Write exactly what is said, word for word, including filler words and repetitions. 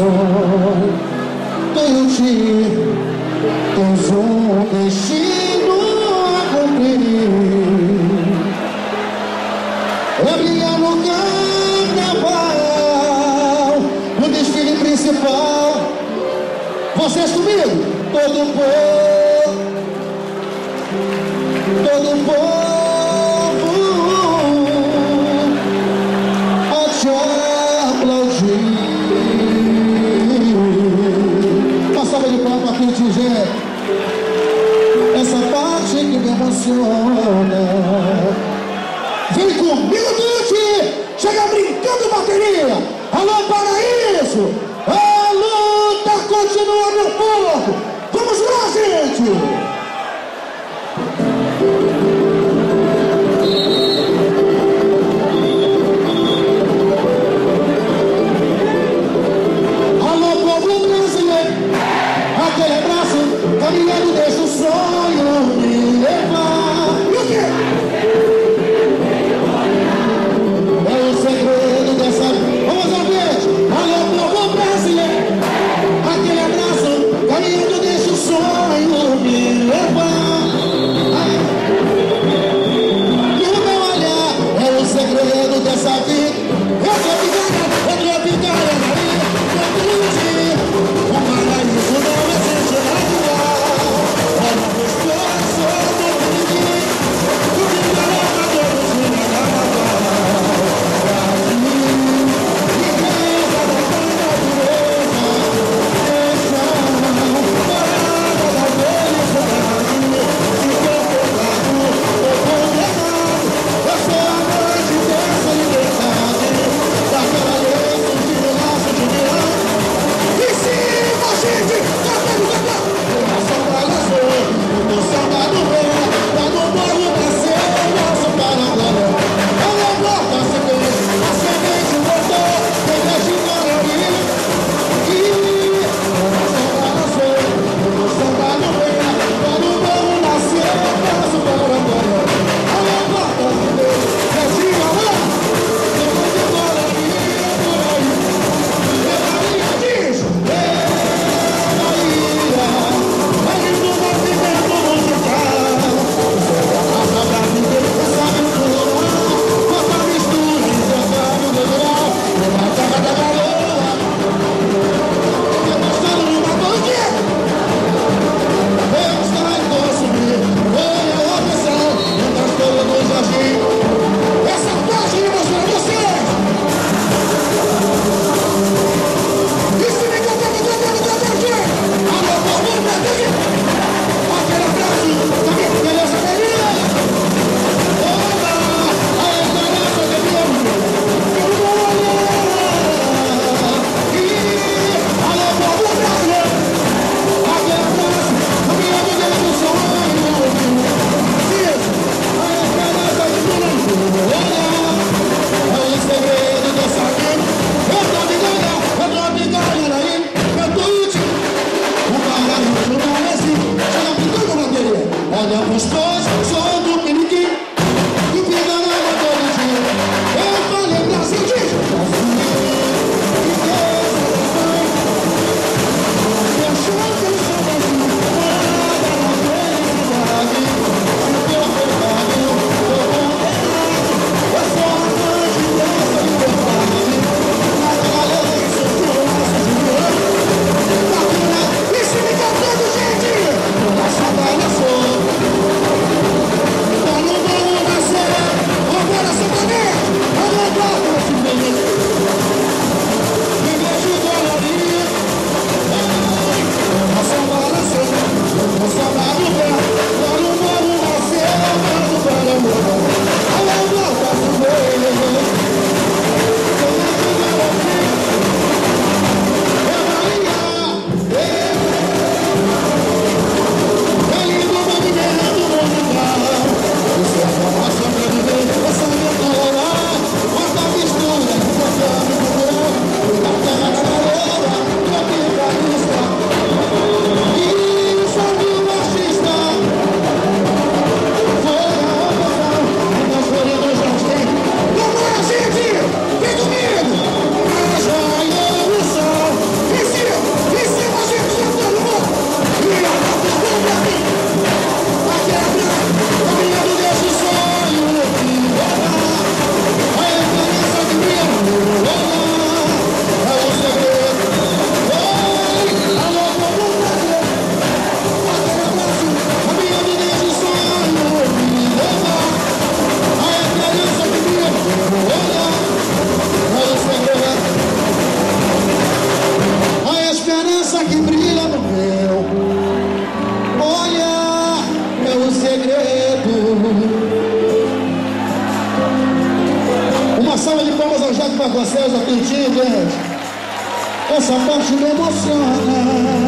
razão. Tenho ti, tens um destino a cumprir. Abrindo o carnaval, no desfile principal, vocês comigo, todo o povo, todo o povo. Essa parte que me emociona. Vem comigo, Tuti! Chega brincando, bateria! Alô, Paraíso! A luta continua no fogo! Vamos lá, gente! salva de palmas ao Jaque Barcelos, atendido, gente. Essa parte me emociona.